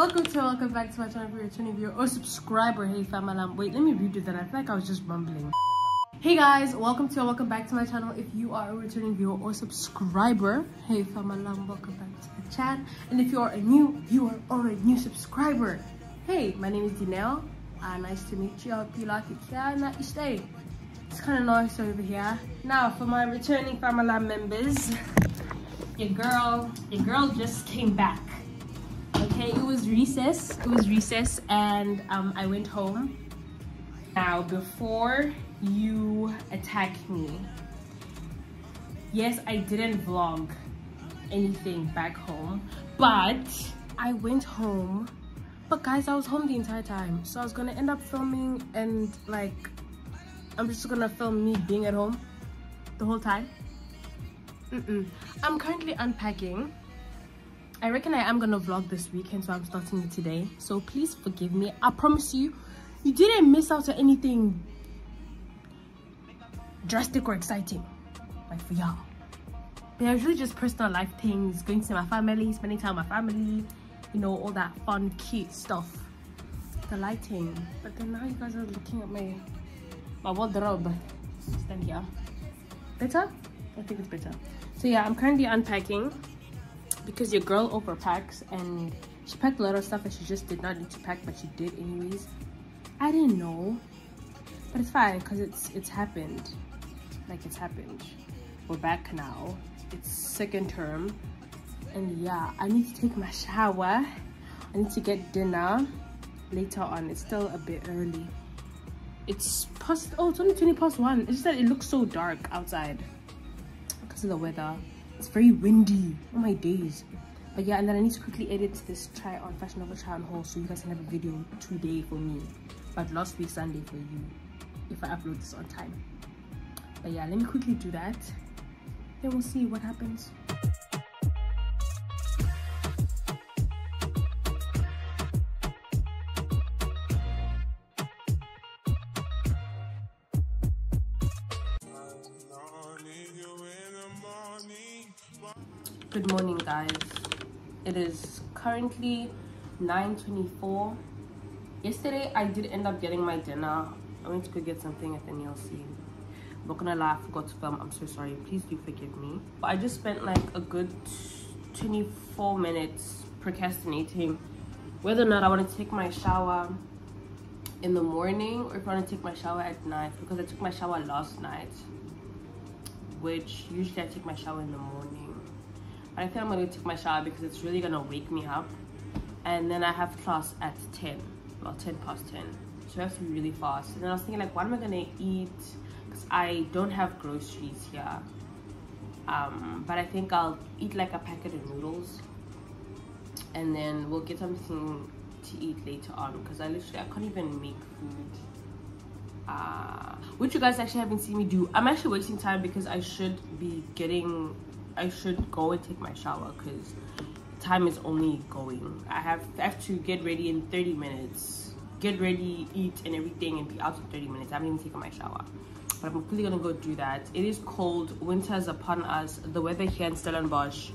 Welcome back to my channel. If you're returning viewer or subscriber, hey fam, wait, let me redo that. I feel like I was just mumbling. Hey guys, welcome back to my channel. If you are a returning viewer or subscriber, hey fam, welcome back to the chat. And if you are a new viewer or a new subscriber, hey, my name is Anele. Nice to meet you. I hope you like it. Yeah, nice day. It's kind of nice over here. Now for my returning family members, your girl just came back. Okay, it was recess and I went home. Now before you attack me, yes, I didn't vlog anything back home, but I went home. But guys, I was home the entire time, so I was gonna end up filming, and like I'm just gonna film me being at home the whole time. I'm currently unpacking. I reckon I am gonna vlog this weekend, so I'm starting it today, so please forgive me. I promise you, you didn't miss out on anything drastic or exciting, like for y'all. They're usually just personal life things, going to see my family, spending time with my family, you know, all that fun, cute stuff. The lighting, but then now you guys are looking at my wardrobe. Stand here. Better? I think it's better. So yeah, I'm currently unpacking, because your girl overpacks, and she packed a lot of stuff that she just did not need to pack, but she did anyways. I didn't know, but it's fine, because it's happened. Like, it's happened. We're back now. It's second term, and yeah, I need to take my shower. I need to get dinner later on. It's still a bit early. It's past, oh, it's only 1:20. It's just that it looks so dark outside because of the weather. It's very windy. Oh my days. But yeah, and then I need to quickly edit this try on Fashion Nova try on haul, so you guys can have a video today for me, but last week Sunday for you, if I upload this on time. But yeah, let me quickly do that, then we'll see what happens. Good morning guys, it is currently 9:24. Yesterday I did end up getting my dinner. I went to go get something at the NLC. I'm not gonna lie, I forgot to film. I'm so sorry, please do forgive me. But I just spent like a good 24 minutes procrastinating whether or not I want to take my shower in the morning or if I want to take my shower at night, because I took my shower last night, which usually I take my shower in the morning. I think I'm going to take my shower because it's really going to wake me up. And then I have class at 10. Well, 10 past 10. So I have to be really fast. And then I was thinking, like, what am I going to eat? Because I don't have groceries here. But I think I'll eat, like, a packet of noodles. And then we'll get something to eat later on. Because I can't even make food. Which you guys actually haven't seen me do. I'm actually wasting time because I should go and take my shower, because time is only going. I have to get ready in 30 minutes. Get ready, eat and everything, and be out in 30 minutes. I haven't even taken my shower. But I'm quickly going to go do that. It is cold. Winter is upon us. The weather here in Stellenbosch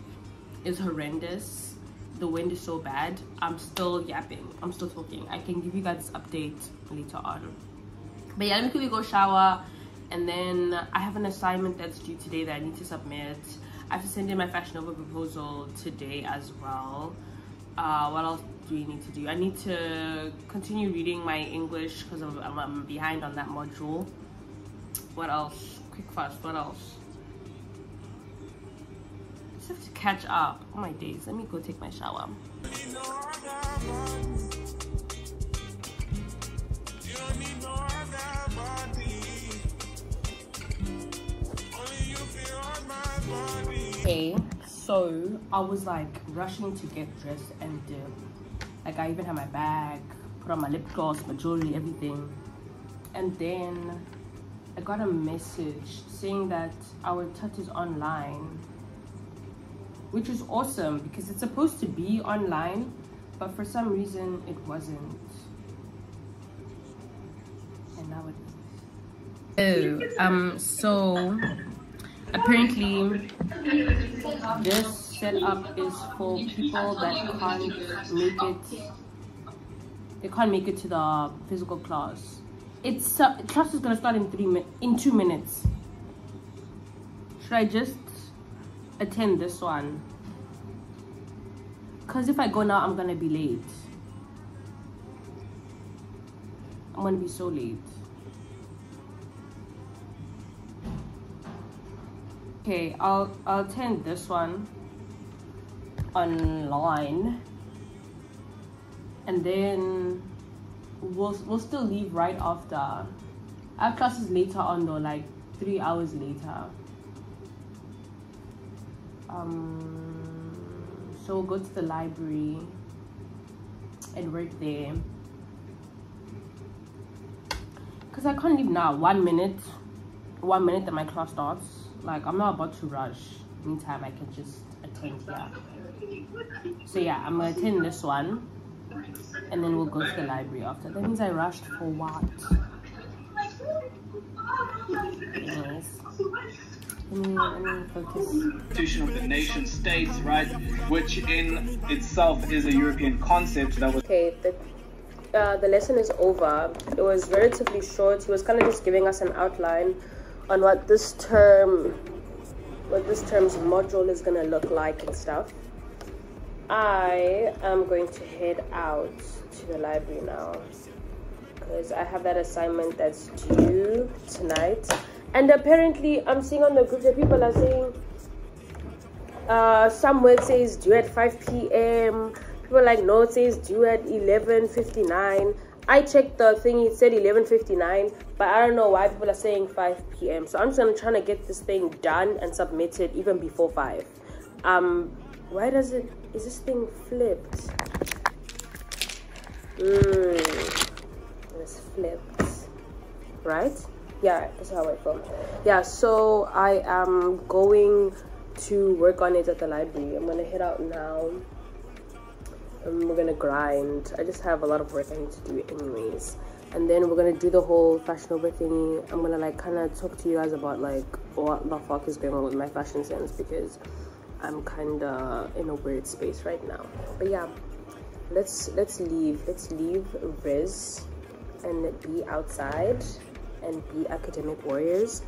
is horrendous. The wind is so bad. I'm still yapping. I'm still talking. I can give you guys update later on. But yeah, let me quickly go shower. And then I have an assignment that's due today that I need to submit. I have to send in my Fashion Nova proposal today as well. What else do you need to do? I need to continue reading my English because I'm behind on that module. What else? Quick fast, what else? I just have to catch up. Oh my days, let me go take my shower. Okay, so I was like rushing to get dressed and dip. Like, I even had my bag, put on my lip gloss, my jewelry, everything. And then I got a message saying that our touch is online, which is awesome because it's supposed to be online, but for some reason it wasn't. And now it is. So apparently, this set up is for people that can't make it, they can't make it to the physical class. It's class is gonna start in 2 minutes. Should I just attend this one? Because if I go now, I'm gonna be late. I'm gonna be so late. Okay, I'll attend this one online, and then we'll still leave right after. I have classes later on though, like 3 hours later. So we'll go to the library and work there. Because I can't leave now. 1 minute. 1 minute that my class starts. Like, I'm not about to rush. Meantime, I can just attend here. So yeah, I'm going to attend this one. And then we'll go to the library after. That means I rushed for what? Anyways. Constitution of the nation states, right, which in itself is a European concept that was okay. The lesson is over. It was relatively short. He was kind of just giving us an outline on what this term, what this term's module is gonna look like and stuff. I am going to head out to the library now because I have that assignment that's due tonight. And apparently, I'm seeing on the group that people are saying, some work says due at 5 p.m. People are like, no, it says due at 11:59. I checked the thing; it said 11:59, but I don't know why people are saying 5 p.m. So I'm just gonna try to get this thing done and submit it even before 5. Why does it? Is this thing flipped? It's flipped, right? Yeah, that's how I felt. Yeah, so I am going to work on it at the library. I'm gonna head out now and we're gonna grind. I just have a lot of work I need to do anyways, and then we're gonna do the whole Fashion Nova thingy. I'm gonna like kind of talk to you guys about like what the fuck is going on with my fashion sense, because I'm kind of in a weird space right now. But yeah, let's leave Riz and be outside and be academic warriors,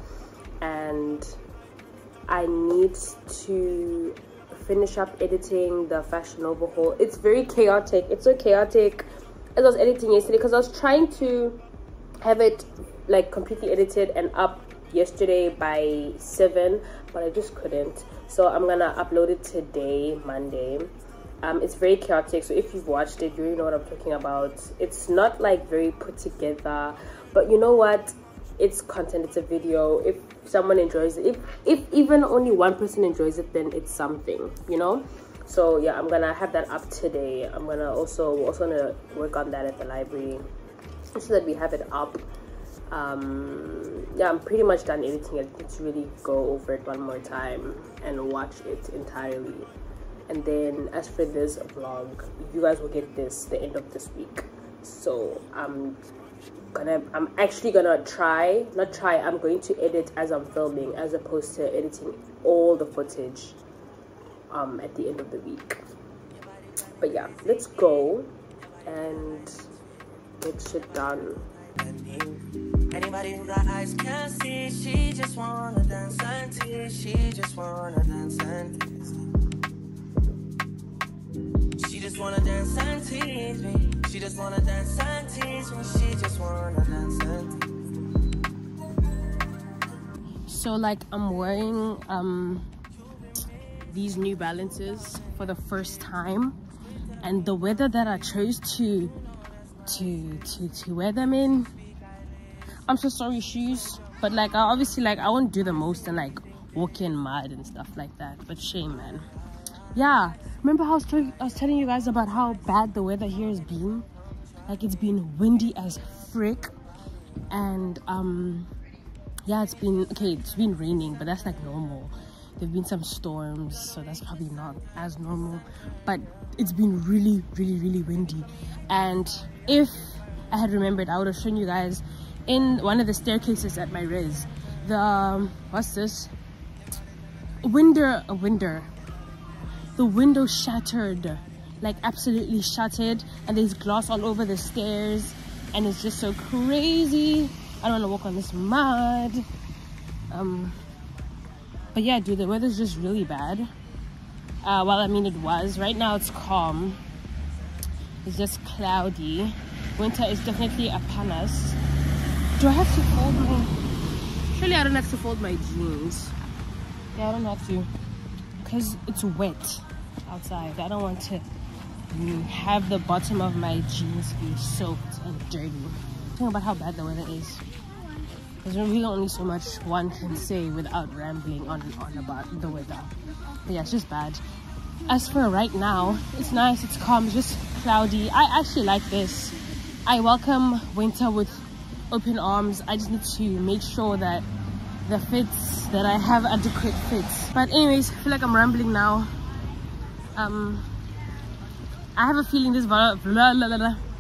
and I need to finish up editing the Fashion Nova haul. It's very chaotic. It's so chaotic. As I was editing yesterday, because I was trying to have it like completely edited and up yesterday by 7, but I just couldn't. So I'm gonna upload it today, Monday. It's very chaotic, so if you've watched it, you really know what I'm talking about. It's not like very put together, but you know what, it's content. It's a video. If someone enjoys it, if even only one person enjoys it, then it's something, you know. So yeah, I'm gonna have that up today. I'm gonna also gonna work on that at the library so that we have it up. Yeah, I'm pretty much done editing it. Let's really go over it one more time and watch it entirely. And then as for this vlog, you guys will get this the end of this week. So I'm going to edit as I'm filming, as opposed to editing all the footage at the end of the week. But yeah, let's go and get shit done. Anybody who got eyes can see, she just wanna dance and tease, she just wanna dance and tease. She just wanna dance and tease me. She just wanna dance and tease me. She just wanna dance and tease. So like I'm wearing these New Balances for the first time, and the weather that I chose to wear them in, I'm so sorry shoes, but like I obviously like I won't do the most and like walk in mud and stuff like that, but shame, man. Yeah, remember how I was telling you guys about how bad the weather here has been? Like, it's been windy as frick, and yeah, it's been raining, but that's like normal. There've been some storms, so that's probably not as normal, but it's been really really really windy. And if I had remembered, I would have shown you guys in one of the staircases at my res the what's this, window the window shattered, like absolutely shattered, and there's glass all over the stairs, and it's just so crazy. I don't want to walk on this mud. But yeah, dude, the weather's just really bad. Well, I mean, it was. Right now it's calm, it's just cloudy. Winter is definitely upon us. Do I have to fold my... Surely I don't have to fold my jeans. Yeah, I don't have to, because it's wet outside. I don't want to have the bottom of my jeans be soaked and dirty. Think about how bad the weather is. There's really only so much one can say without rambling on and on about the weather. But yeah, it's just bad. As for right now, it's nice, it's calm, it's just cloudy. I actually like this. I welcome winter with open arms. I just need to make sure that the fits that I have, adequate fits. But anyways, I feel like I'm rambling now. I have a feeling this vlog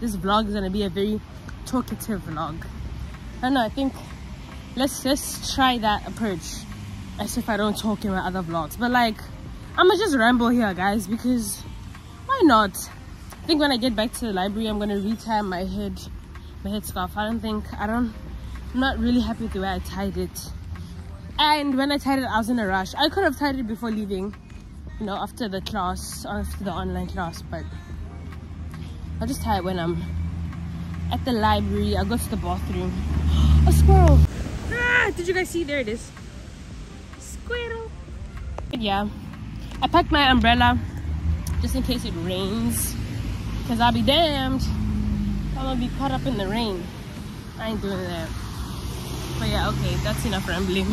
is gonna be a very talkative vlog. I don't know, I think let's just try that approach, as if I don't talk in my other vlogs. But like, I'ma just ramble here, guys, because why not? I think when I get back to the library, I'm gonna retie my headscarf. I'm not really happy with the way I tied it. And when I tied it, I was in a rush. I could have tied it before leaving, you know, after the class, after the online class, but I'll just tie it when I'm at the library. I'll go to the bathroom. A squirrel! Ah, did you guys see? There it is. Squirrel! Yeah, I packed my umbrella just in case it rains, because I'll be damned, I'm gonna be caught up in the rain. I ain't doing that. But yeah, okay, that's enough rambling.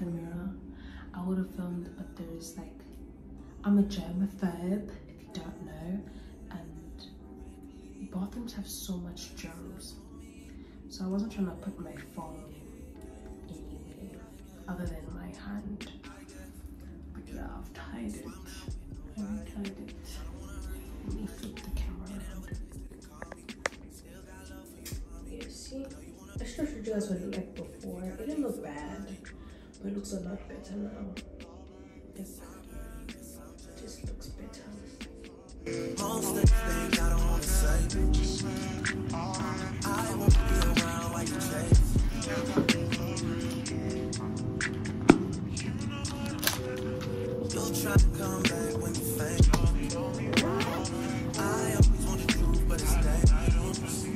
The mirror, I would have filmed, but there's like, I'm a germaphobe if you don't know, and bathrooms have so much germs, so I wasn't trying to put my phone anywhere other than my hand. But yeah, I've tied it. I retied it. Let me flip the camera around. Yeah, see, I should have showed you guys what it looked like before. It didn't look bad. It looks a lot better now. It just looks better. Most things I don't want to say. I won't be around like you say. You'll try to come back when you fail. I always want the truth, but it's dangerous.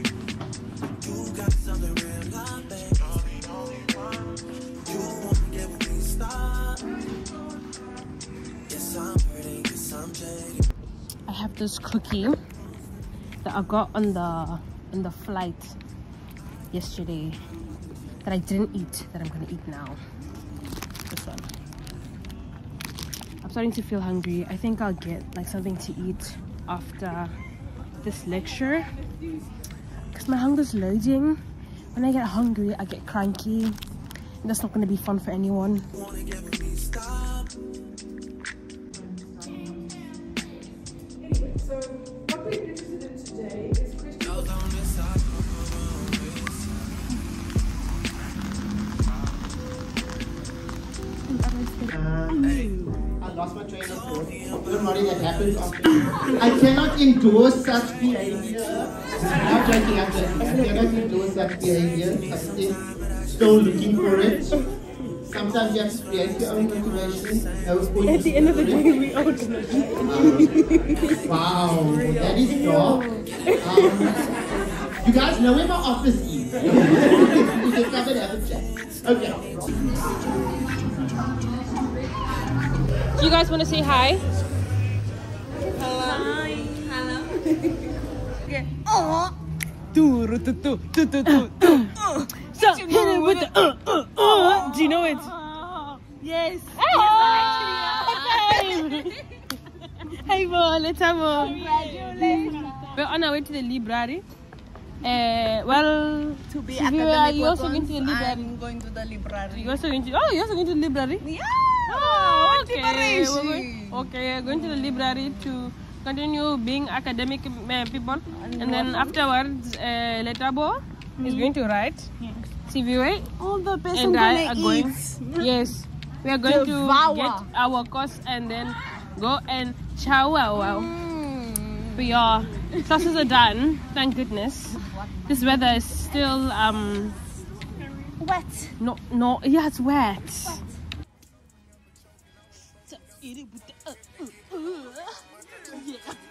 You got something real, my baby. I have this cookie that I got on the flight yesterday that I didn't eat, that I'm gonna eat now. This one. I'm starting to feel hungry. I think I'll get like something to eat after this lecture, because my hunger's loading. When I get hungry, I get cranky, and that's not gonna be fun for anyone. So, what we're interested in today is Christian. court. Don't worry, that happens often. I cannot endorse such behavior. I'm joking. I cannot endorse such behavior. I am still looking for it. Sometimes you have to create your own motivation. At the end of the day, we all do. Wow, that is dark. You guys know where my office is. You can come and have a chat. Okay. Do you guys want to say hi? Hello. Hi. Hello. Okay. Oh. So, hit it with the Do you know it? Yes. Hey, boy, let's have a. We're on our way to the library. Well, to be academic. You're also going to the library. I'm going to the library. You're also going to. Oh, you're also going to the library. Yeah. Oh, okay. We're going to the library to continue being academic people, and then afterwards, Letabo is going to write. Yeah. TVA all the best and I are going. Yes, we are going to get our course and then go and chow wow. We are classes are done. Thank goodness. This weather is still wet. No, yeah, it's wet. I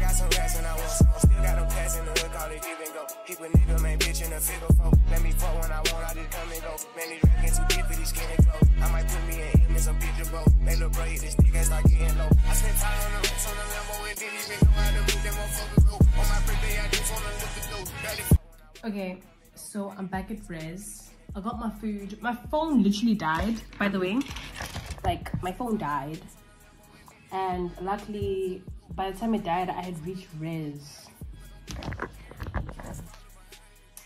got some rats and I was still got a pass in the hood, call it give and go. Keep a nigga, man, bitch, in a figure folk. Let me fuck when I want, I just come and go. Man, these racks too deep for these skinny clothes. I might put me in him in some picture boat. They look bro, this nigga start getting low. I spent time on the roots on the Lambo and didn't even know how to move that motherfucker go. On my birthday, I just wanna look the dope. Okay, so I'm back at Res. I got my food. My phone literally died, by the way. Like, my phone died. And luckily, by the time it died, I had reached Res.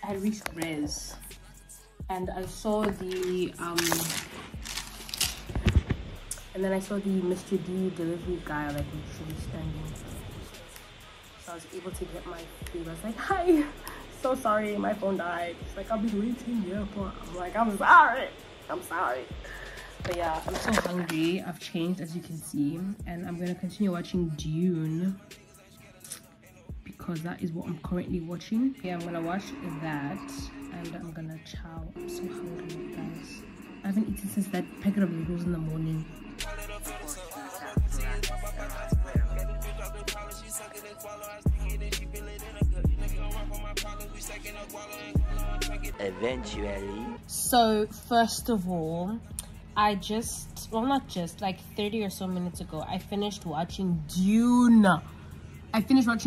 And I saw the, and then I saw the Mr. D delivery guy, like, literally standing. So I was able to get my food. I was like, hi, so sorry, my phone died. It's like, I'll be waiting here for, I'm like, I'm sorry. But yeah, I'm so hungry. I've changed, as you can see, and I'm gonna continue watching Dune because that is what I'm currently watching. Yeah, I'm gonna watch that and I'm gonna chow. I'm so hungry, guys. I haven't eaten since that packet of noodles in the morning. Eventually. So first of all, I just, well, not just, like 30 or so minutes ago, I finished watching Dune. Let me put on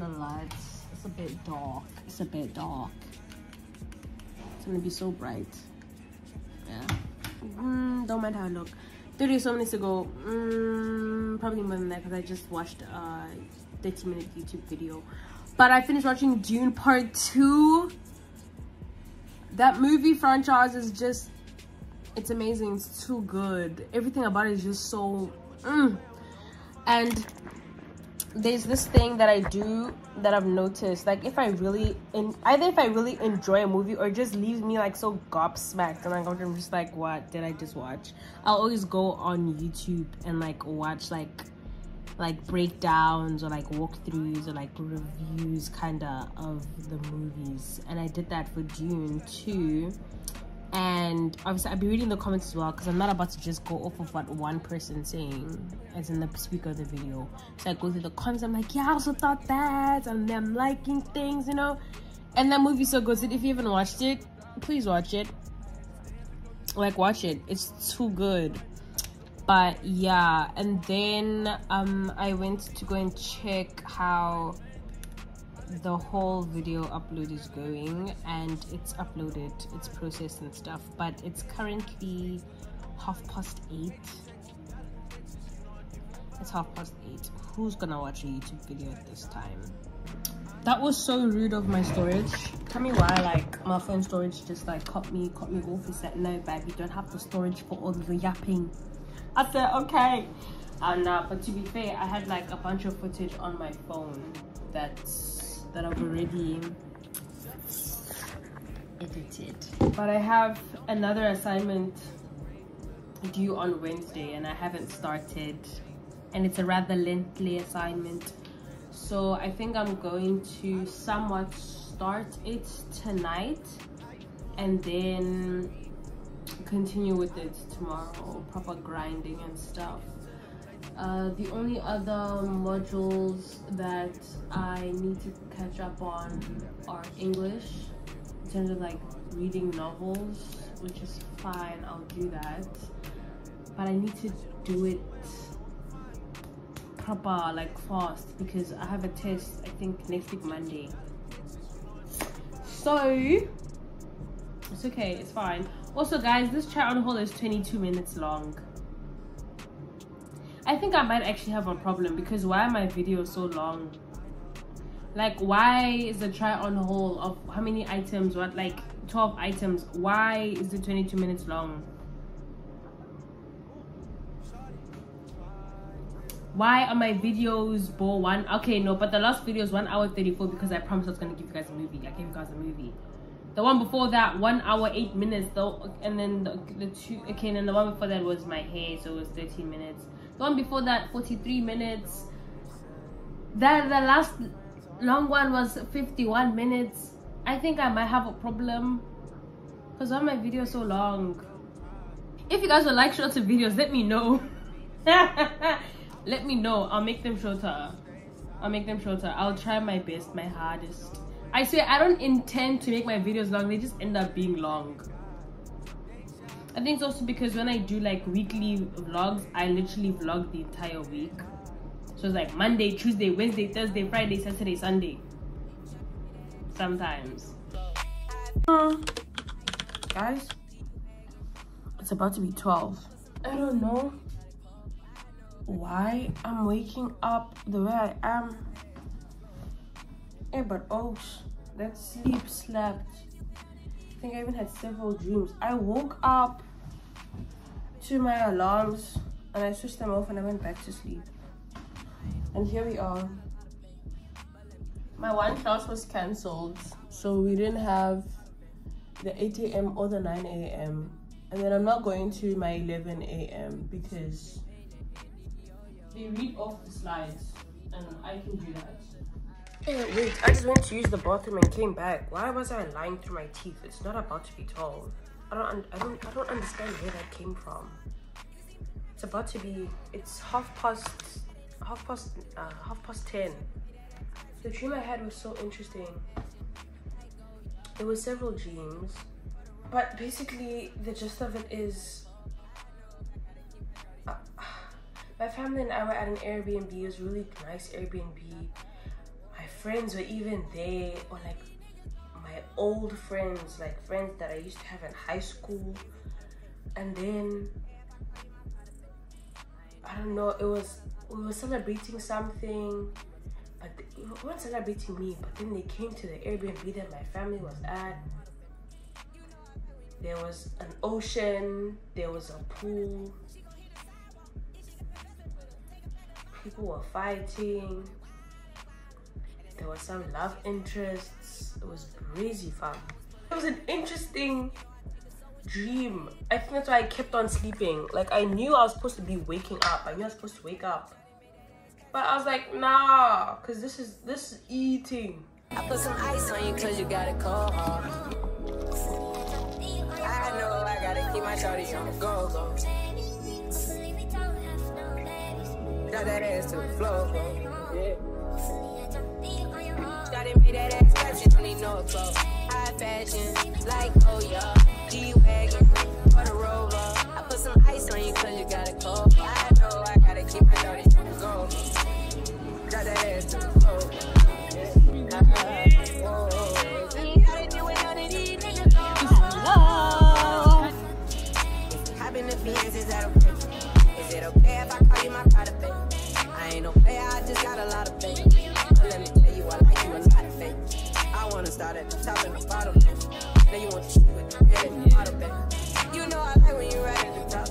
the lights. It's a bit dark. It's gonna be so bright. Yeah. Don't mind how I look. 30 or so minutes ago, probably more than that because I just watched a 30-minute YouTube video. But I finished watching Dune Part 2. That movie franchise is just, it's amazing. It's too good. Everything about it is just so And there's this thing that I do that I've noticed, like if I really enjoy a movie or it just leaves me like so gobsmacked and I'm just like, what did I just watch? I'll always go on YouTube and like watch like breakdowns or like walkthroughs or like reviews kinda of the movies, and I did that for Dune too. And obviously I'll be reading the comments as well because I'm not about to just go off of what one person's saying as in the speaker of the video. So I go through the comments, I'm like, yeah, I also thought that, and them liking things, you know. And that movie's so good. If you haven't watched it, please watch it. Like, watch it. It's too good. But yeah, and then I went to go and check how the whole video upload is going, and it's uploaded, it's processed and stuff, but it's currently 8:30. It's 8:30. Who's gonna watch a YouTube video at this time? That was so rude of my storage. Tell me why, like, my phone storage just like cut me off. He said, no, babe, you don't have the storage for all the yapping. I said, okay. And but to be fair, I had like a bunch of footage on my phone that I've already edited. But I have another assignment due on Wednesday and I haven't started. And it's a rather lengthy assignment. So I think I'm going to somewhat start it tonight and then continue with it tomorrow, proper grinding and stuff. The only other modules that I need to catch up on are English, in terms of like reading novels, which is fine, I'll do that, but I need to do it proper, like fast, because I have a test I think next week Monday. So it's okay, it's fine. Also guys, this chat on hold is 22 minutes long. I think I might actually have a problem because why are my videos so long? Like, why is the try on hold of how many items, what, like 12 items? Why is it 22 minutes long? Why are my videos one? Okay, no, but the last video is 1 hour 34 because I promised I was gonna give you guys a movie. I gave you guys a movie. The one before that, 1 hour 8 minutes though, and then the two. Okay, and then the one before that was my hair, so it was 13 minutes. The one before that, 43 minutes. The last long one was 51 minutes. I think I might have a problem because why are my videos so long? If you guys would like shorter videos, let me know. Let me know. I'll make them shorter. I'll try my best, my hardest. I swear, I don't intend to make my videos long. They just end up being long. I think it's also because when I do like weekly vlogs, I literally vlog the entire week. So it's like Monday, Tuesday, Wednesday, Thursday, Friday, Saturday, Sunday. Sometimes. Guys, it's about to be 12. I don't know why I'm waking up the way I am. Yeah, but oh, that sleep slept. I think I even had several dreams. I woke up to my alarms and I switched them off and I went back to sleep. And here we are. My one class was cancelled, so we didn't have the 8 a.m. or the 9 a.m. And then I'm not going to my 11 a.m. because they read off the slides and I can do that. Hey, wait, I just went to use the bathroom and came back. Why was I lying through my teeth? It's not about to be 12. I don't understand where that came from. It's about to be, it's half past 10. The dream I had was so interesting. There were several dreams, but basically the gist of it is my family and I were at an Airbnb. It was a really nice Airbnb. My friends were even there, or like my old friends, like friends that I used to have in high school. And then, I don't know, we were celebrating something, but they weren't celebrating me, but then they came to the Airbnb that my family was at. There was an ocean, there was a pool. People were fighting. There were some love interests. It was crazy fun. It was an interesting dream. I think that's why I kept on sleeping. Like, I knew I was supposed to be waking up. I knew I was supposed to wake up. But I was like, nah, because this is eating. I put some ice on you because you got a cold heart. I know I gotta keep my shorty on the go-go. Got that ass to the floor, yeah. Gotta make that ass clap, you don't need no clothes. High fashion, like Oya, G-Wagon, or the Rover. I put some ice on you cause you got a cold. I know I gotta keep my shorty on the go. Got that ass to the floor, yeah. You gotta do it, none of these niggas go. I've been to Fiennes, I don't care. Is it okay if I call you my pride of fame? I ain't no player, I just got a lot of fame. But let me tell you, I like you a lot of fame. start at the top and the bottom. Now you want to shoot with your head and your bottom back. You know I like when you're right at the top.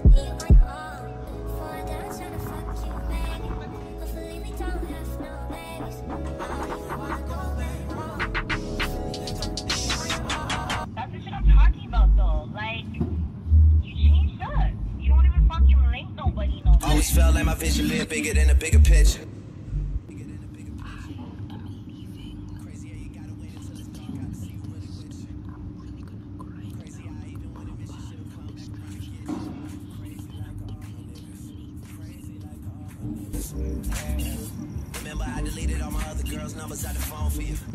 That's the shit I'm talking about though. Like, you changed up. You don't even fucking link nobody no more. Always felt like my vision lived bigger than a bigger picture.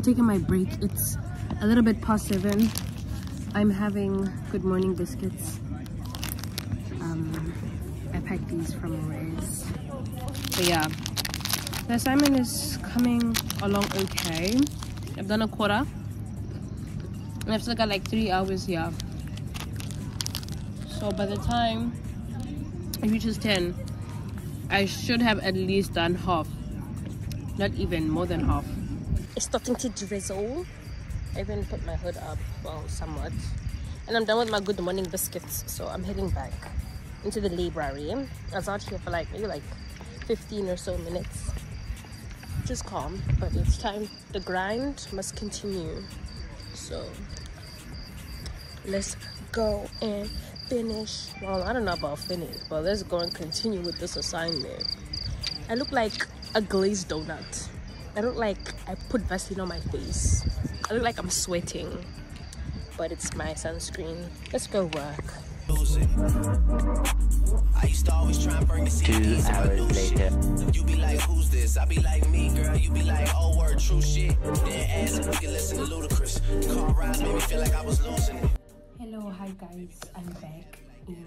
Taking my break, it's a little bit past 7. I'm having good morning biscuits. I packed these from Ray's. But yeah, the assignment is coming along okay. I've done a quarter and I've still got like 3 hours here. So by the time it reaches 10, I should have at least done half, not even more than half. It's starting to drizzle. I even put my hood up, well, somewhat. And I'm done with my good morning biscuits, so I'm heading back into the library. I was out here for like maybe like 15 or so minutes. Just calm, but it's time. The grind must continue. So let's go and finish. Well, I don't know about finish, but let's go and continue with this assignment. I look like a glazed donut. I look like I put Vaseline on my face. I look like I'm sweating, but it's my sunscreen. Let's go work. 2 hours later. You be like, who's this? I be like, me, girl. You be like, oh, word, true shit. Then ass looking less than ludicrous. Car rides made me feel like I was losing it. Hello, hi guys, I'm back in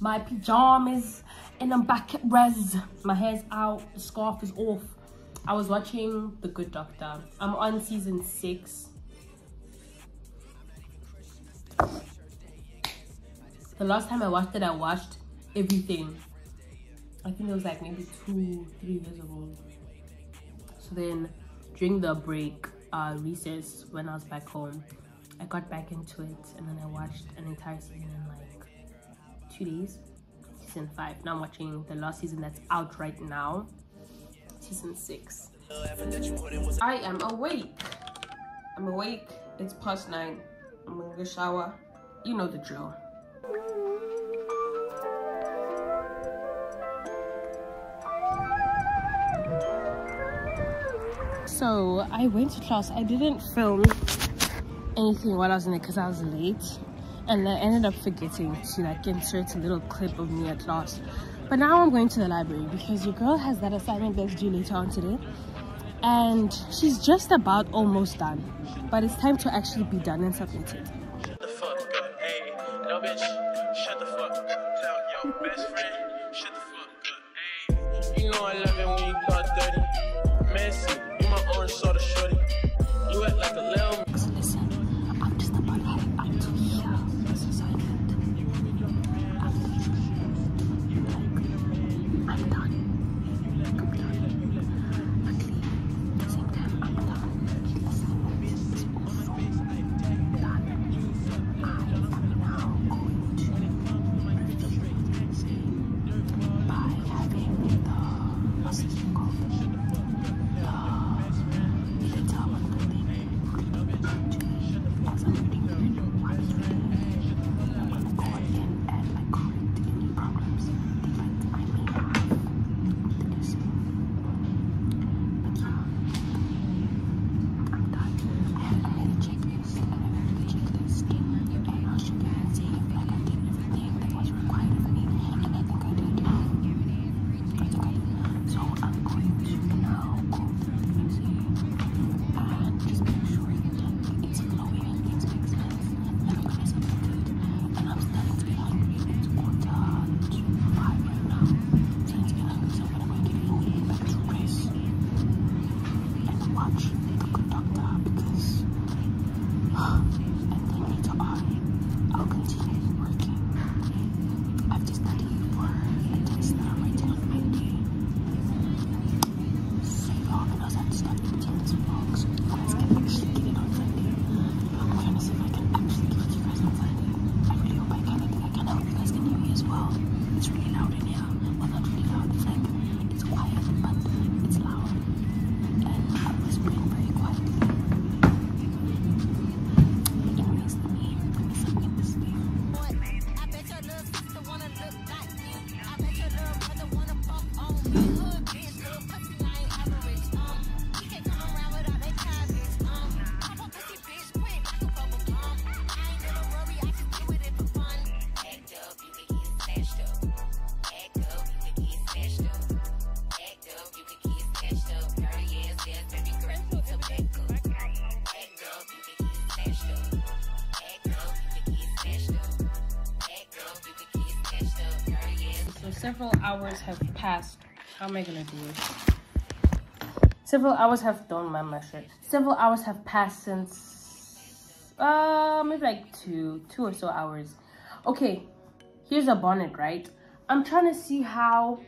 my pajamas and I'm back at Res. My hair's out, the scarf is off. I was watching The Good Doctor. I'm on season 6. The last time I watched it, I watched everything. I think it was like maybe 2-3 years ago. So then during the break, recess, when I was back home, I got back into it and then I watched an entire season in like 2 days. Season 5. Now I'm watching the last season that's out right now. Season 6. I am awake. I'm awake. It's past 9. I'm gonna shower. You know the drill. So I went to class. I didn't film anything while I was in it because I was late, and I ended up forgetting to like insert a little clip of me at class. But now I'm going to the library because your girl has that assignment that's due later on today. And she's just about almost done. But it's time to actually be done and submit it. Shut the fuck up. Hey, no bitch. Shut the fuck up. Tell your best friend. Shut the fuck up. Hey. You know I love it when you got dirty. Messy. You my orange soda shorty. You act like a little. Listen, I'm just about heading up to here. This assignment. Let's get on Sunday. Several hours have passed. How am I gonna do it? Several hours have done my shirt. Several hours have passed since maybe like two or so hours. Okay, here's a bonnet, right? I'm trying to see how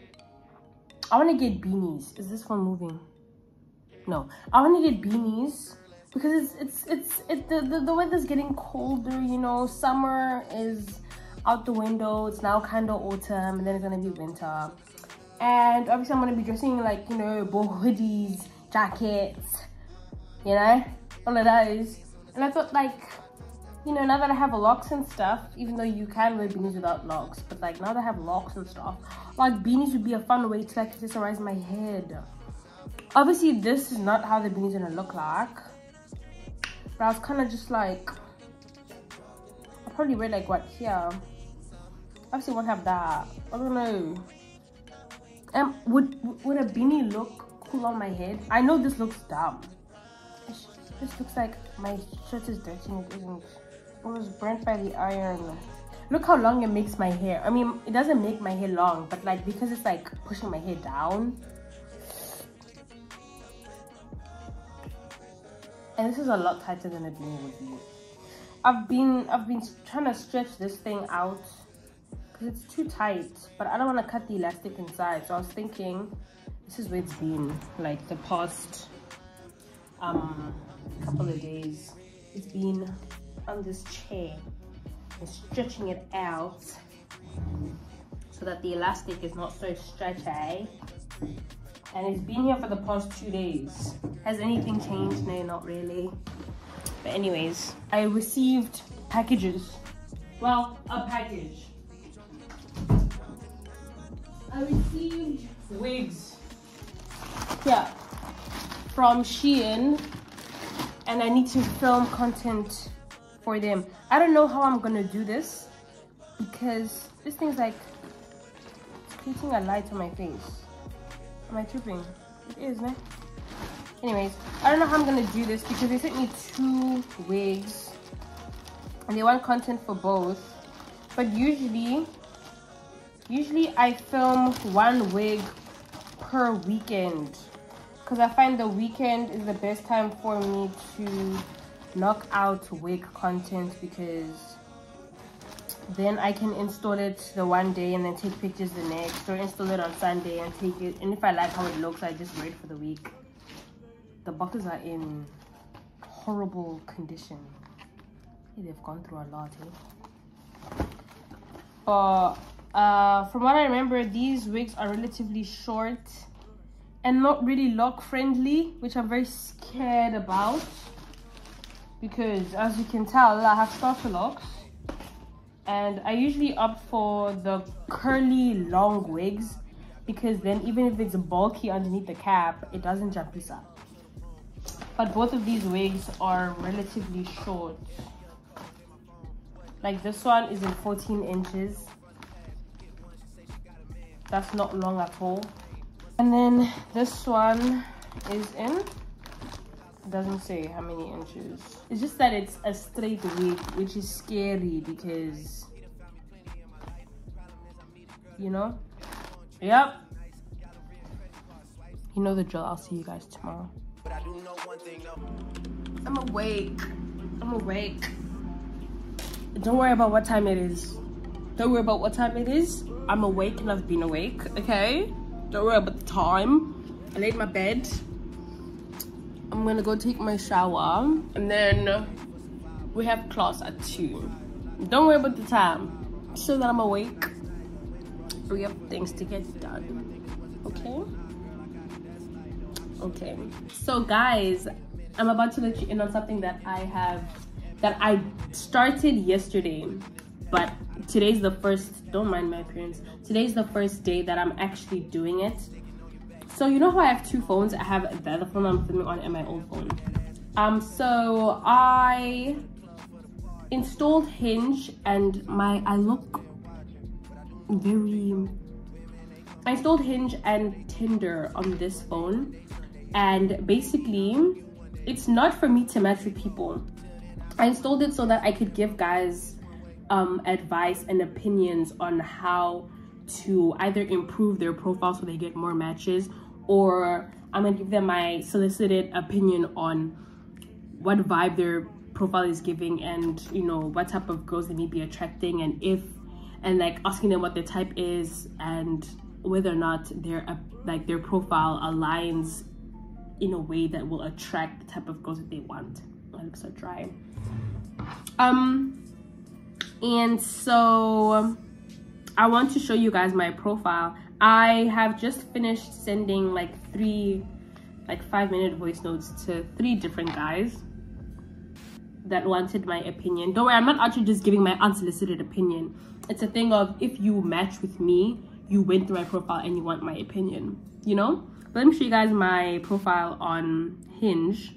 I want to get beanies. Is this one moving? No, I want to get beanies because the weather's getting colder, you know. Summer is out the window. It's now kind of autumn, and then it's gonna be winter. And obviously, I'm gonna be dressing like, you know, hoodies, jackets, you know, all of those. And I thought, like, you know, now that I have locks and stuff, even though you can wear beanies without locks, but like now that I have locks and stuff, like beanies would be a fun way to like accessorize my head. Obviously, this is not how the beanies are gonna look like, but I was kind of just like, I'll probably wear like what here. Obviously, won't have that. I don't know. Would a beanie look cool on my head? I know this looks dumb. It just looks like my shirt is dirty and it isn't. It was burnt by the iron. Look how long it makes my hair. I mean, it doesn't make my hair long, but like because it's like pushing my hair down. And this is a lot tighter than a beanie would be. I've been trying to stretch this thing out. It's too tight, but I don't want to cut the elastic inside, so I was thinking this is where it's been like the past couple of days. It's been on this chair and stretching it out so that the elastic is not so stretchy, and it's been here for the past 2 days. Has anything changed? No, not really. But anyways, I received packages, well, a package. I received wigs, yeah, from Shein, and I need to film content for them. I don't know how I'm gonna do this because this thing's like creating a light on my face. Am I tripping? It is, man. Anyways, I don't know how I'm gonna do this because they sent me 2 wigs and they want content for both, but usually I film 1 wig per weekend because I find the weekend is the best time for me to knock out wig content, because then I can install it the one day and then take pictures the next, or install it on Sunday and take it, and if I like how it looks, I just wear it for the week. The boxes are in horrible condition. They've gone through a lot, eh? But from what I remember, these wigs are relatively short and not really lock friendly, which I'm very scared about because, as you can tell, I have starter locks, and I usually opt for the curly long wigs because then even if it's bulky underneath the cap, it doesn't jump this up. But both of these wigs are relatively short. Like this one is in 14 inches. That's not long at all. And then this one is in, doesn't say how many inches. It's just that it's a straight wig, which is scary because, you know, yep. You know the drill, I'll see you guys tomorrow. I'm awake, I'm awake. Don't worry about what time it is. Don't worry about what time it is. I'm awake and I've been awake, okay? Don't worry about the time. I laid my bed. I'm gonna go take my shower. And then we have class at 2. Don't worry about the time. So that I'm awake. We have things to get done, okay? Okay. So guys, I'm about to let you in on something that I started yesterday, but today's the first, don't mind my appearance, today's the first day that I'm actually doing it. So you know how I have 2 phones? I have the other phone I'm filming on and my old phone. So I installed Hinge, and I installed Hinge and Tinder on this phone, and basically it's not for me to match with people. I installed it so that I could give guys advice and opinions on how to either improve their profile so they get more matches, or I'm gonna give them my solicited opinion on what vibe their profile is giving and, you know, what type of girls they may be attracting, and if, and like asking them what their type is and whether or not their like their profile aligns in a way that will attract the type of girls that they want. My lips are dry. And so I want to show you guys my profile. I have just finished sending like 5-minute voice notes to 3 different guys that wanted my opinion. Don't worry, I'm not actually just giving my unsolicited opinion. It's a thing of, if you match with me, you went through my profile and you want my opinion, you know? But let me show you guys my profile on Hinge.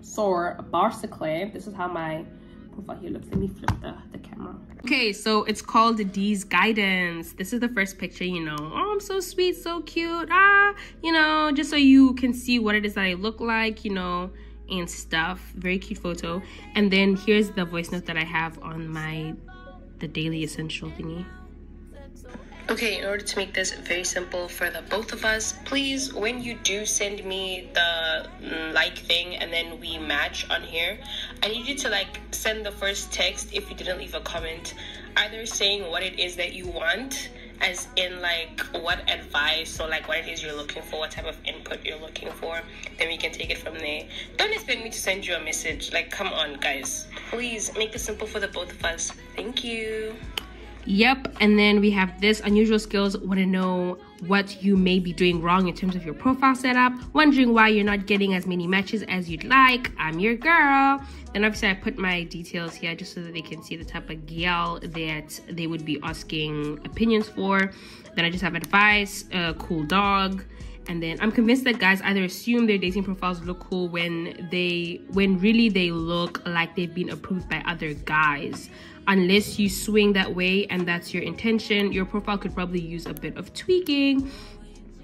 Sor Barclay. This is how my profile here looks. Let me flip the camera. Okay, so it's called D's Guidance. This is the first picture, you know. Oh, I'm so sweet, so cute. Ah, you know, just so you can see what it is that I look like, you know, and stuff. Very cute photo. And then here's the voice note that I have on the daily essential thingy. Okay, in order to make this very simple for the both of us, please, when you do send me the like thing and then we match on here, I need you to like send the first text, if you didn't leave a comment, either saying what it is that you want, as in like what advice or like what it is you're looking for, what type of input you're looking for, then we can take it from there. Don't expect me to send you a message. Like, come on, guys. Please make this simple for the both of us. Thank you. Yep, and then we have this. Unusual skills. Want to know what you may be doing wrong in terms of your profile setup, wondering why you're not getting as many matches as you'd like. I'm your girl. Then obviously I put my details here just so that they can see the type of girl that they would be asking opinions for. Then I just have advice, cool dog. And then I'm convinced that guys either assume their dating profiles look cool when really they look like they've been approved by other guys. Unless you swing that way and that's your intention, your profile could probably use a bit of tweaking.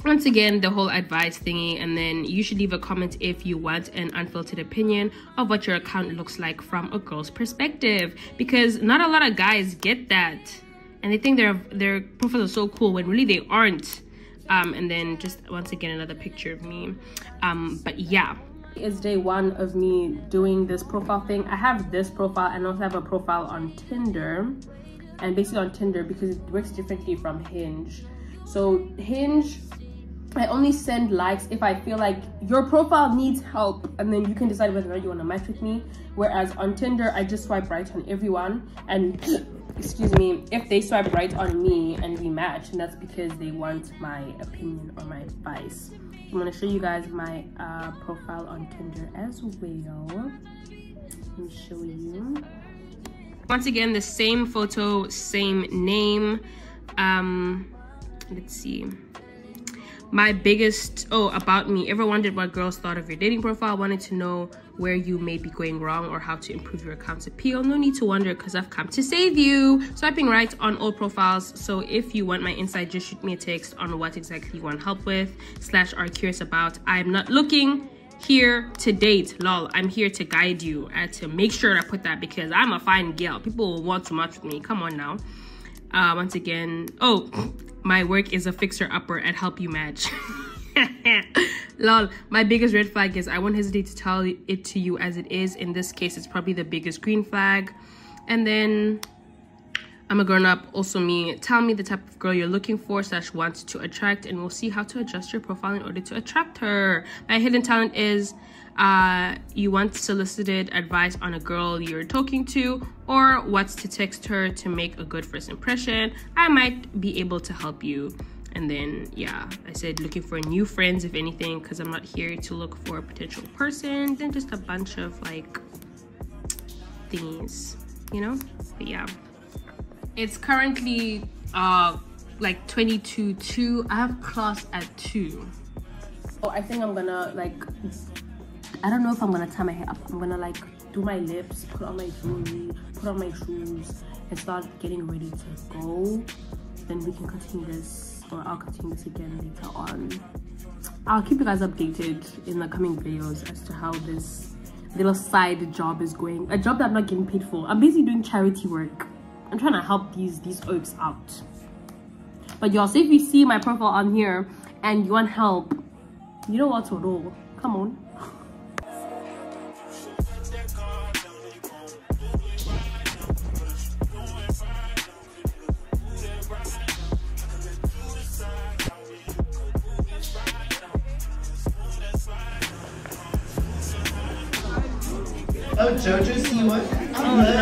Once again, the whole advice thingy. And then you should leave a comment if you want an unfiltered opinion of what your account looks like from a girl's perspective, because not a lot of guys get that, and they think their profiles are so cool when really they aren't. And then just once again another picture of me. But yeah, it's day one of me doing this profile thing. I have this profile and also have a profile on Tinder, and basically on Tinder, because it works differently from Hinge. So Hinge, I only send likes if I feel like your profile needs help, and then you can decide whether or not you want to match with me. Whereas on Tinder, I just swipe right on everyone, and excuse me, if they swipe right on me and we match, and that's because they want my opinion or my advice. I'm going to show you guys my profile on Tinder as well. Let me show you. Once again, the same photo, same name. Let's see. My biggest, oh, about me. Ever wondered what girls thought of your dating profile? Wanted to know where you may be going wrong or how to improve your account's appeal? No need to wonder, because I've come to save you. Swiping right on all profiles. So if you want my insight, just shoot me a text on what exactly you want help with / are curious about. I'm not looking here to date, lol. I'm here to guide you. I had to make sure I put that because I'm a fine girl. People will want to match with me. Come on now. Once again, oh, my work is a fixer-upper and help you match. Lol, my biggest red flag is I won't hesitate to tell it to you as it is. In this case, it's probably the biggest green flag. And then I'm a grown-up, also me. Tell me the type of girl you're looking for / want to attract, and we'll see how to adjust your profile in order to attract her. My hidden talent is you want solicited advice on a girl you're talking to, or what to text her to make a good first impression. I might be able to help you. And then yeah, I said looking for new friends, if anything, because I'm not here to look for a potential person. Then just a bunch of like thingies, you know. But yeah, it's currently like 22:02. I have class at 2. Oh, I think I'm gonna like, I don't know if I'm gonna tie my hair up. I'm gonna like do my lips, put on my jewelry, put on my shoes, and start getting ready to go. Then we can continue this, or I'll continue this again later on. I'll keep you guys updated in the coming videos as to how this little side job is going. A job that I'm not getting paid for. I'm basically doing charity work. I'm trying to help these oaks out. But y'all, so if you see my profile on here and you want help, you know what to do. Come on. Oh, Jojo, see what? Oh, no.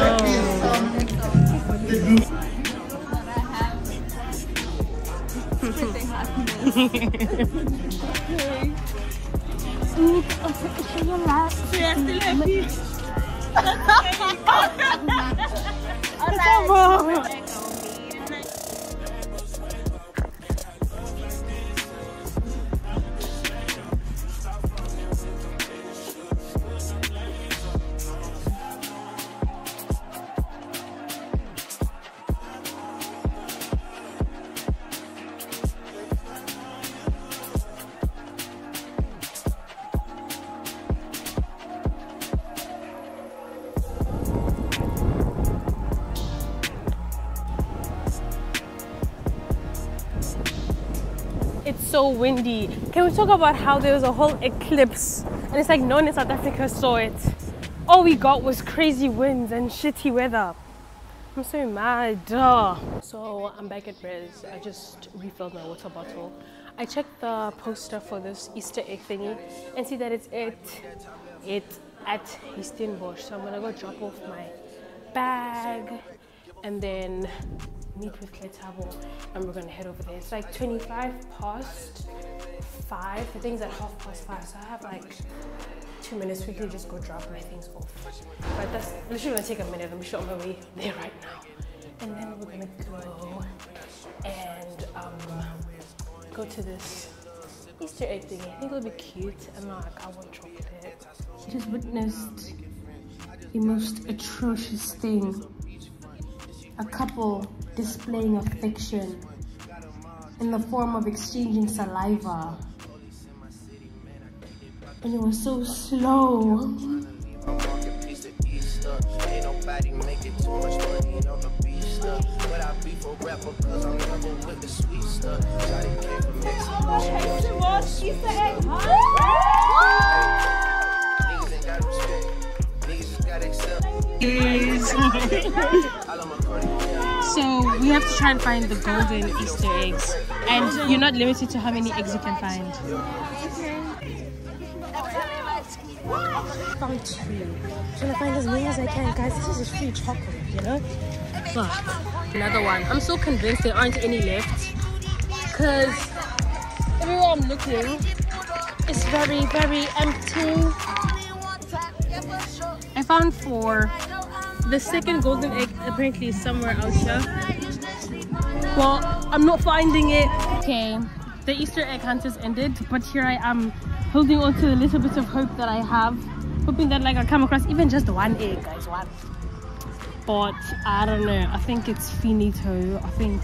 So windy. Can we talk about how there was a whole eclipse and it's like no one in South Africa saw it? All we got was crazy winds and shitty weather. I'm so mad. So I'm back at Res. I just refilled my water bottle. I checked the poster for this Easter egg thingy and see that it's at Stellenbosch. So I'm gonna go drop off my bag and then meet with Ketabo and we're gonna head over there. It's like 25 past 5. The thing's at 5:30, so I have like 2 minutes. We can just go drop my things off, but that's literally gonna take a minute. I'm sure I'm gonna be there right now, and then we're gonna go and go to this Easter egg thing. I think it'll be cute. I'm not like, I won't drop it. I just witnessed the most atrocious thing: a couple displaying affection in the form of exchanging saliva, and it was so slow. So we have to try and find the golden Easter eggs, and you're not limited to how many eggs you can find. I found 2. I'm trying to find as many as I can, guys. This is just free chocolate, you know? But another one. I'm so convinced there aren't any left, because everywhere I'm looking, it's very, very empty. I found 4. The second golden egg apparently is somewhere out here. Well, I'm not finding it. Okay, the Easter egg hunt has ended, but here I am holding on to a little bit of hope that I have, hoping that like I come across even just one egg, guys, one. But I don't know. I think it's finito. I think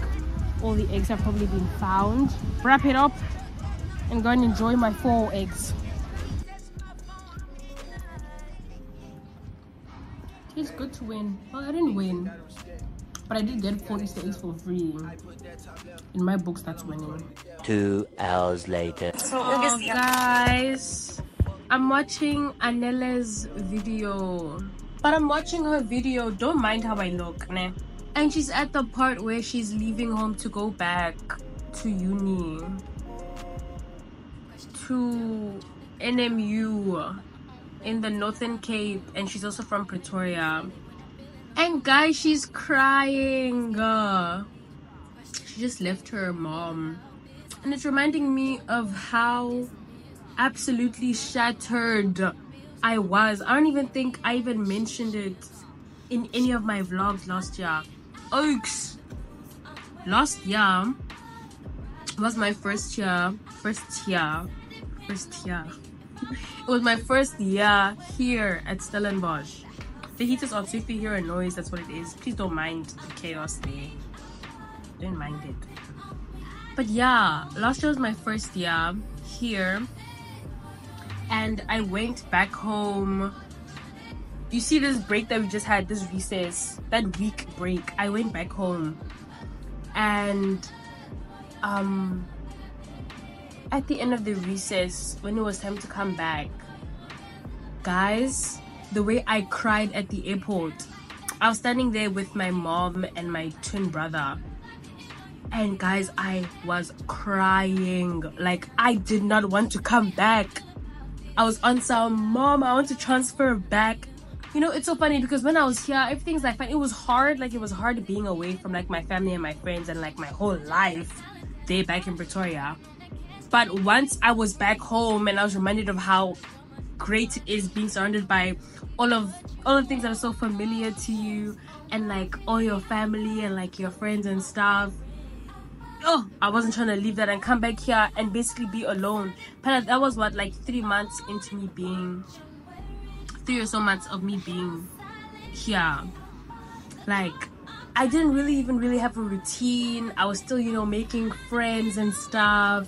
all the eggs have probably been found. Wrap it up and go and enjoy my 4 eggs. It's good to win. Well, I didn't win, but I did get 4 Easter eggs for free. In my books, that's winning. 2 hours later. Oh, guys, I'm watching Anele's video, but I'm watching her video. Don't mind how I look, nah. And she's at the part where she's leaving home to go back to uni, to NMU. In the Northern Cape, and she's also from Pretoria. And guys, she's crying. She just left her mom, and it's reminding me of how absolutely shattered I was. I don't even think I even mentioned it in any of my vlogs last year. Oaks, last year was my first year. It was my first year here at Stellenbosch. The heat is off, so if you hear a noise, that's what it is. Please don't mind the chaos there. Don't mind it. But yeah, last year was my first year here, and I went back home. You see this break that we just had, this recess, that week break, I went back home, and at the end of the recess, when it was time to come back, guys, the way I cried at the airport, I was standing there with my mom and my twin brother, and guys, I was crying. Like, I did not want to come back. I was on some, mom, I want to transfer back. You know, it's so funny because when I was here, everything's like fine. It was hard. Like, it was hard being away from like my family and my friends and like my whole life there back in Pretoria. But once I was back home and I was reminded of how great it is being surrounded by all of things that are so familiar to you, and like all your family and like your friends and stuff. Oh, I wasn't trying to leave that and come back here and basically be alone. But that was what, like 3 months into me being, 3 or so months of me being here. Like, I didn't really even really have a routine. I was still, you know, making friends and stuff.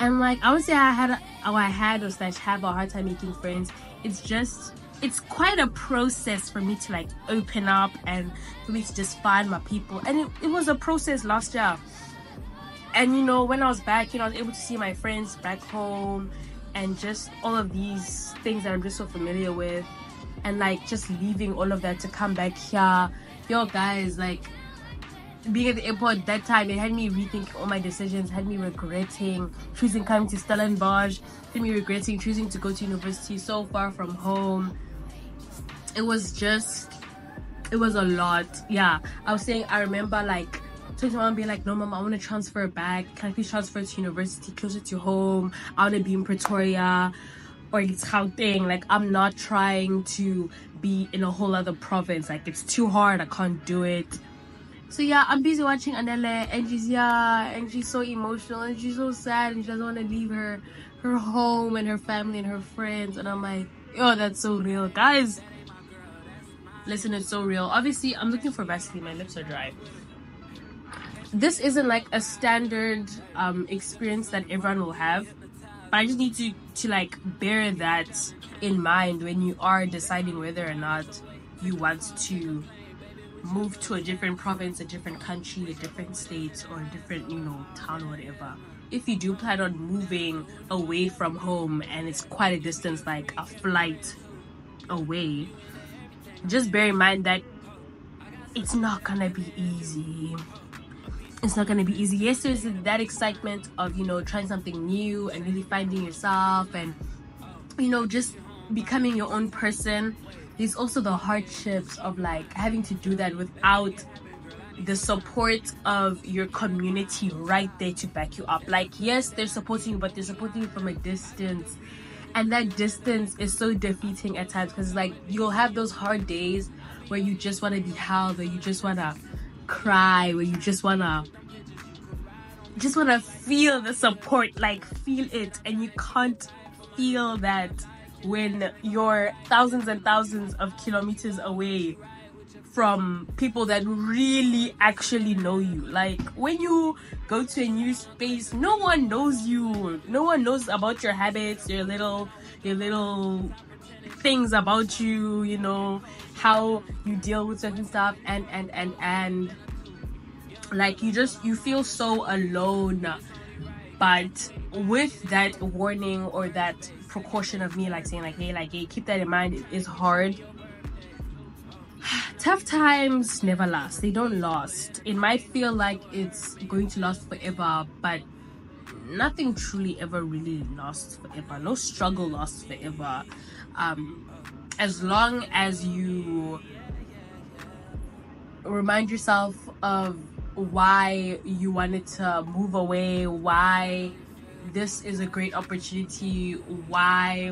And like, I would say I had a hard time making friends. It's just, it's quite a process for me to like open up and for me to just find my people. And it was a process last year. And, you know, when I was back, you know, I was able to see my friends back home and just all of these things that I'm just so familiar with. And, like, just leaving all of that to come back here. Yo, guys, like, being at the airport that time, it had me rethinking all my decisions, had me regretting choosing coming to Stellenbosch, had me regretting choosing to go to university so far from home. It was a lot. Yeah, I was saying, I remember, like, talking to my mom, being like, no, mom, I want to transfer back. Can I please transfer to university closer to home? I want to be in Pretoria or it's Gauteng. Like, I'm not trying to be in a whole other province. Like, it's too hard. I can't do it. So, yeah, I'm busy watching Anele, and she's so emotional and she's so sad and she doesn't want to leave her home and her family and her friends. And I'm like, yo, that's so real. Guys, listen, it's so real. Obviously, I'm looking for Vaseline. My lips are dry. This isn't like a standard experience that everyone will have, but I just need to like bear that in mind when you are deciding whether or not you want to move to a different province, a different country, a different state, or a different, you know, town or whatever. If you do plan on moving away from home and it's quite a distance, like a flight away, just bear in mind that it's not gonna be easy. It's not going to be easy. Yes, there's that excitement of, you know, trying something new and really finding yourself and, you know, just becoming your own person. There's also the hardships of, like, having to do that without the support of your community right there to back you up. Like, yes, they're supporting you, but they're supporting you from a distance. And that distance is so defeating at times because, like, you'll have those hard days where you just want to be held, where you just want to cry, where you just wanna feel the support, like feel it, and you can't feel that when you're thousands and thousands of kilometers away from people that really actually know you. Like, when you go to a new space, no one knows you, no one knows about your habits, your little things about you, you know, how you deal with certain stuff, and like, you feel so alone. But with that warning or that precaution of me, like, saying like hey, keep that in mind, it's hard. Tough times never last. They don't last. It might feel like it's going to last forever, but nothing truly ever really lasts forever. No struggle lasts forever. As long as you remind yourself of why you wanted to move away, why this is a great opportunity, why,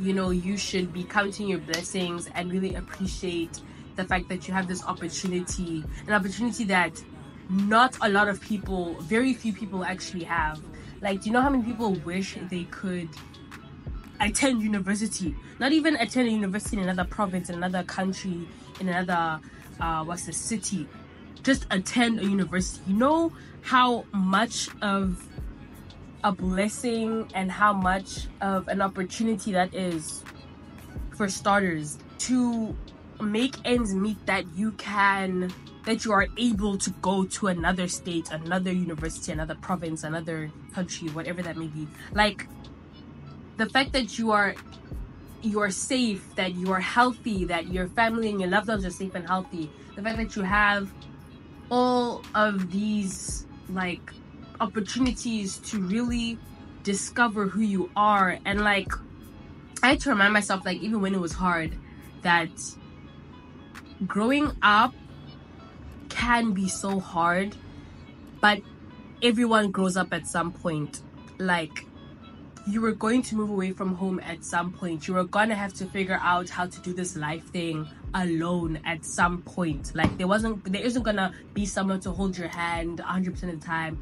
you know, you should be counting your blessings and really appreciate the fact that you have this opportunity, an opportunity that not a lot of people, very few people actually have. Like, do you know how many people wish they could attend university? Not even attend a university in another province, in another country, in another city. Just attend a university. You know how much of a blessing and how much of an opportunity that is, for starters, to make ends meet, that you can, that you are able to go to another state, another university, another province, another country, whatever that may be. Like, the fact that you are safe, that you are healthy, that your family and your loved ones are safe and healthy, the fact that you have all of these, like, opportunities to really discover who you are. And, like, I had to remind myself, like, even when it was hard, that growing up can be so hard, but everyone grows up at some point. Like, you were going to move away from home at some point. You were gonna have to figure out how to do this life thing alone at some point. Like, there isn't gonna be someone to hold your hand 100% of the time,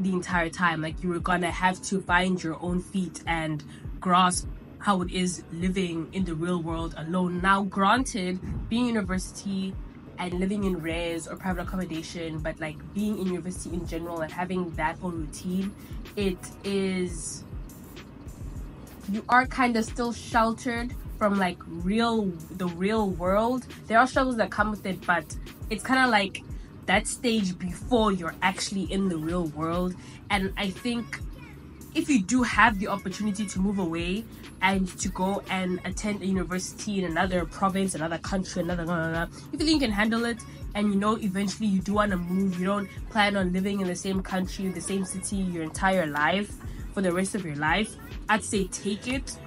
the entire time. Like, you were gonna have to find your own feet and grasp how it is living in the real world alone. Now, granted, being university and living in res or private accommodation, but like being in university in general and having that whole routine, it is, you are kind of still sheltered from like the real world. There are struggles that come with it, but it's kind of like that stage before you're actually in the real world. And I think if you do have the opportunity to move away and to go and attend a university in another province, another country, another if you think you can handle it, and you know eventually you do want to move, you don't plan on living in the same country, the same city your entire life for the rest of your life, I'd say take it.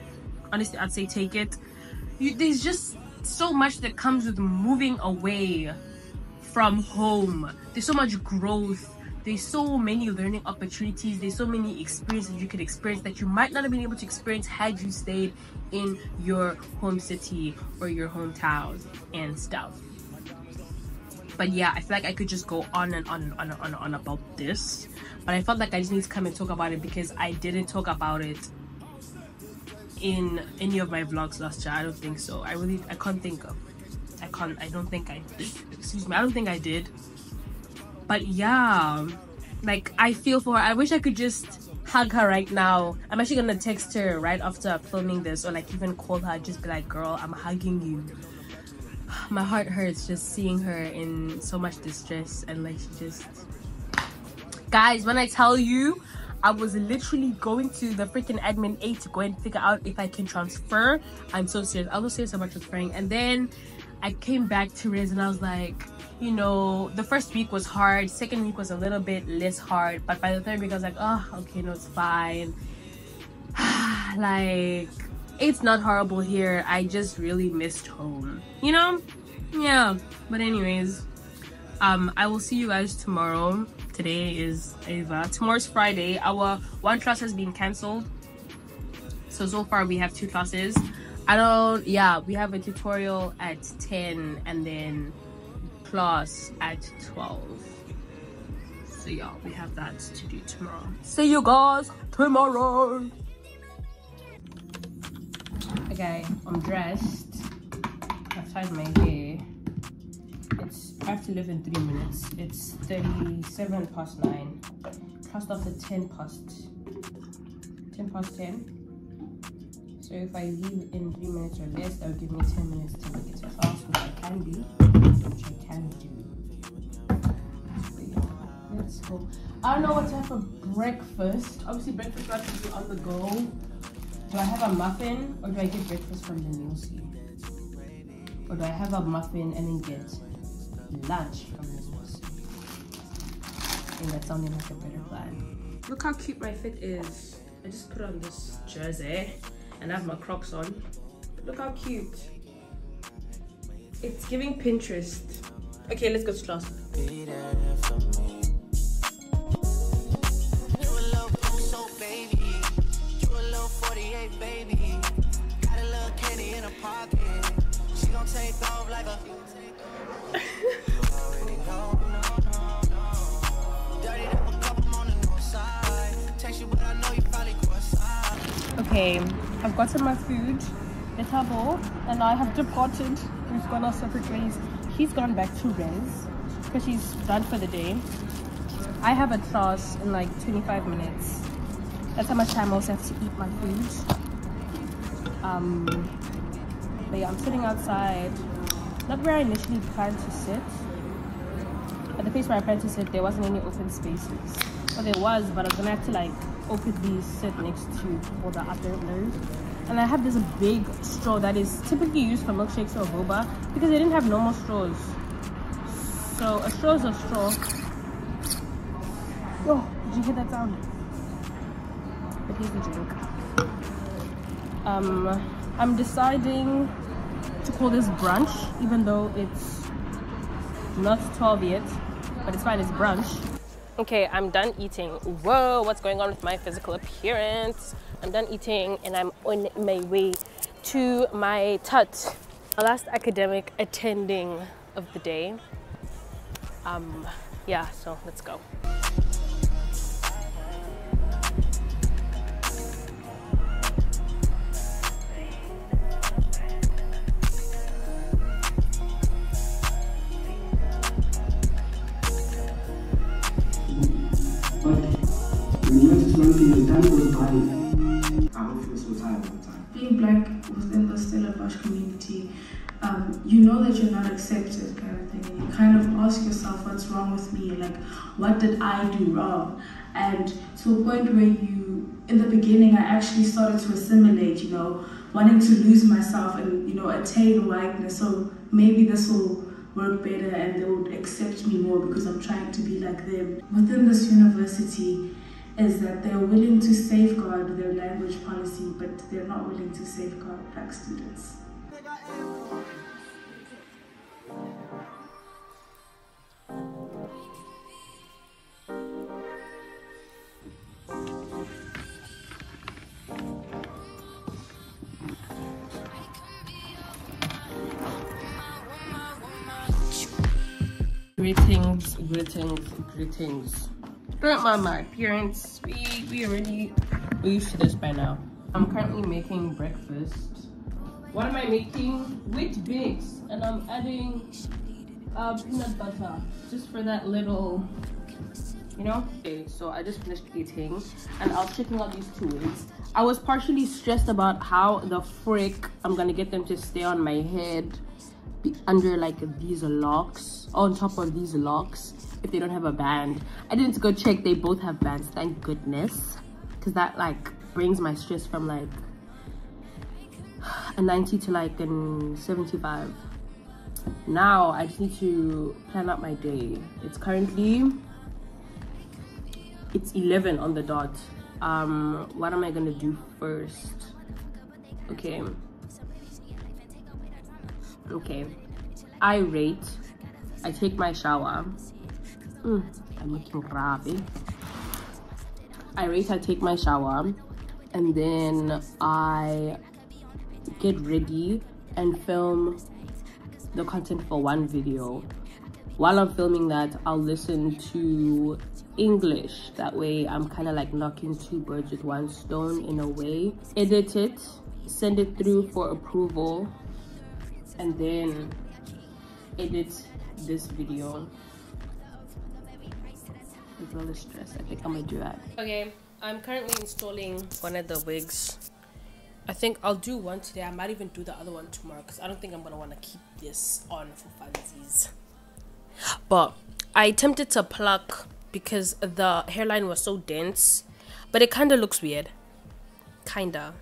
Honestly, I'd say take it. There's just so much that comes with moving away from home. There's so much growth. There's so many learning opportunities. There's so many experiences you could experience that you might not have been able to experience had you stayed in your home city or your hometown and stuff. But yeah, I feel like I could just go on and on and on and on about this. But I felt like I just need to come and talk about it because I didn't talk about it in any of my vlogs last year. I don't think so. I can't think of. I don't think I did. But yeah, like, I feel for her. I wish I could just hug her right now. I'm actually gonna text her right after filming this, or like even call her, just be like, girl, I'm hugging you. My heart hurts just seeing her in so much distress. And like, she just, guys, when I tell you, I was literally going to the freaking admin aid to go and figure out if I can transfer. I'm so serious. I was serious about transferring. And then I came back to Riz and I was like, you know, the first week was hard, second week was a little bit less hard, but by the third week I was like, oh, okay, no, it's fine. Like, it's not horrible here. I just really missed home, you know? Yeah. But anyways, I will see you guys tomorrow. Today is Ava. Tomorrow's Friday. Our one class has been cancelled, so far we have two classes. We have a tutorial at 10 and then class at 12, so yeah, we have that to do tomorrow. See you guys tomorrow. Okay, I'm dressed. I've tied my hair. I have to leave in 3 minutes. It's 9:37, past after 10 past 10. So if I leave in 3 minutes or less, that would give me 10 minutes to make it to the house, which I can do. So yeah, let's go. I don't know what to have for breakfast. Obviously breakfast will have to be on the go. Do I have a muffin or do I get breakfast from the NLC? Or do I have a muffin and then get lunch from this place? I think that sounded like a better plan. Look how cute my fit is. I just put on this jersey and I have my Crocs on. Look how cute. It's giving Pinterest. Okay, let's go to class. Okay, I've gotten my food. It's a bowl, and I have departed. We've gone our separate ways. She's gone back to res because she's done for the day. I have a class in like 25 minutes. That's how much time I also have to eat my food. But yeah, I'm sitting outside not where I initially planned to sit. At the place where I planned to sit, there wasn't any open spaces. Well, there was, but I was gonna have to like openly sit next to all the other nerds. And I have this big straw that is typically used for milkshakes or boba because they didn't have normal straws. So a straw is a straw. Oh, did you hear that sound? But here's the drink. I'm deciding to call this brunch, even though it's not 12 yet, but it's fine, it's brunch. Okay, I'm done eating. Whoa, what's going on with my physical appearance? I'm done eating and I'm on my way to my tut. My last academic attending of the day. Yeah, so let's go. You know that you're not accepted, kind of thing. You kind of ask yourself, what's wrong with me? Like, what did I do wrong? And to a point where you, in the beginning, I actually started to assimilate, you know, wanting to lose myself and, you know, attain whiteness. So maybe this will work better and they would accept me more because I'm trying to be like them. Within this university is that they're willing to safeguard their language policy, but they're not willing to safeguard black students. Greetings. Don't mind my appearance. We already used to this by now. I'm currently making breakfast. What am I making? Wheat bix, and I'm adding peanut butter just for that little, you know. Okay, so I just finished eating and I was checking out these two wigs. I was partially stressed about how the frick I'm gonna get them to stay on my head under like these locks, on top of these locks, if they don't have a band. I didn't go check, they both have bands, thank goodness, because that like brings my stress from like a 90 to like an 75. Now I just need to plan out my day. It's currently, it's 11 on the dot. What am I gonna do first? Okay, I rate, I take my shower. I'm looking rabby. I rate, I take my shower, and then I get ready and film the content for one video. While I'm filming that, I'll listen to English. That way I'm kind of like knocking two birds with one stone in a way. Edit it, send it through for approval, and then edit this video. With all the stress, I think I'm gonna do that. Okay, I'm currently installing one of the wigs. I think I'll do one today. I might even do the other one tomorrow because I don't think I'm going to want to keep this on for funsies. But I attempted to pluck because the hairline was so dense. But it kind of looks weird. Kind of.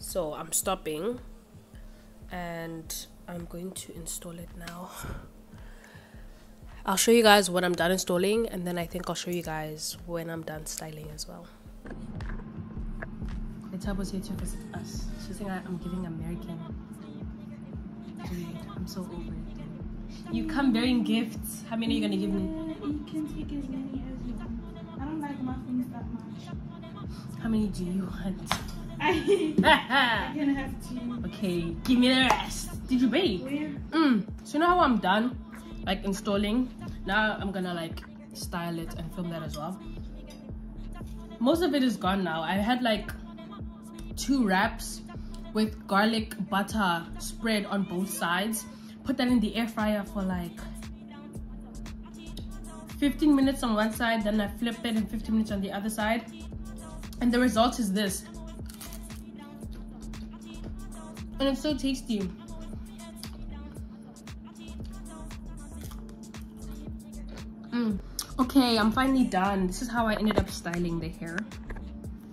So I'm stopping. And I'm going to install it now. I'll show you guys when I'm done installing. And then I think I'll show you guys when I'm done styling as well. Was here to visit us. She's saying I'm giving American. Dude, I'm so over it. You come bearing gifts. How many are you gonna give me? You can take as many as you want. I don't like muffins that much. How many do you want? I can have two. Okay, give me the rest. Did you bake? So you know how I'm done, like installing. Now I'm gonna like style it and film that as well. Most of it is gone now. I had like 2 wraps with garlic butter spread on both sides. Put that in the air fryer for like 15 minutes on one side, then I flip it in 15 minutes on the other side, and the result is this. And it's so tasty. Okay, I'm finally done. This is how I ended up styling the hair.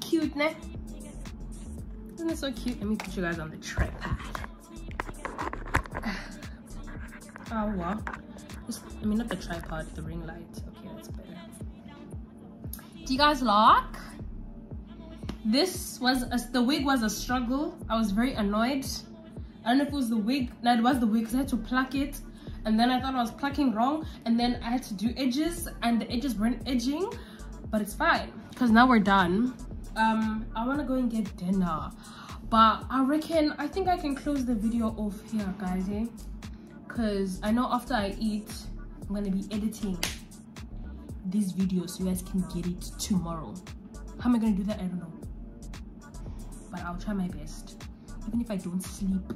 Cute, ne? Isn't it so cute? Let me put you guys on the tripod. Oh, wow. I mean, not the tripod, the ring light. Okay, that's better. Do you guys like? This was, the wig was a struggle. I was very annoyed. I don't know if it was the wig. No, it was the wig because I had to pluck it. And then I thought I was plucking wrong, and then I had to do edges, and the edges weren't edging, but it's fine because now we're done. I want to go and get dinner, but I reckon I think I can close the video off here, guys, because I know after I eat I'm gonna be editing this video so you guys can get it tomorrow. How am I gonna do that? I don't know, but I'll try my best, even if I don't sleep.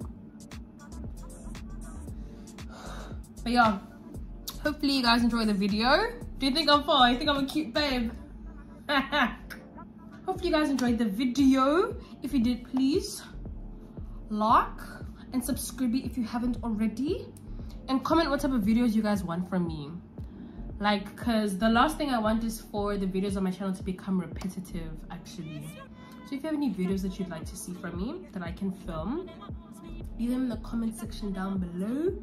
But yeah, hopefully you guys enjoy the video. Do you think I'm fine? You think I'm a cute babe? Hopefully you guys enjoyed the video. If you did, please like and subscribe if you haven't already. And comment what type of videos you guys want from me. Like, because the last thing I want is for the videos on my channel to become repetitive, actually. So if you have any videos that you'd like to see from me that I can film, leave them in the comment section down below.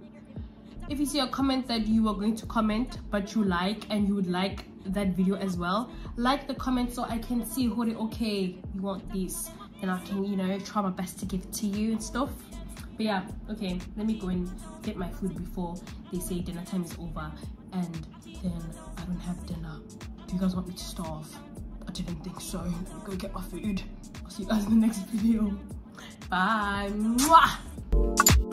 If you see a comment that you are going to comment but you like and you would like that video as well, like the comment so I can see, okay, you want this, and I can, you know, try my best to give it to you and stuff. But yeah, okay, let me go and get my food before they say dinner time is over and then I don't have dinner. Do you guys want me to starve? I didn't think so. Let me go get my food. I'll see you guys in the next video. Bye. Mwah!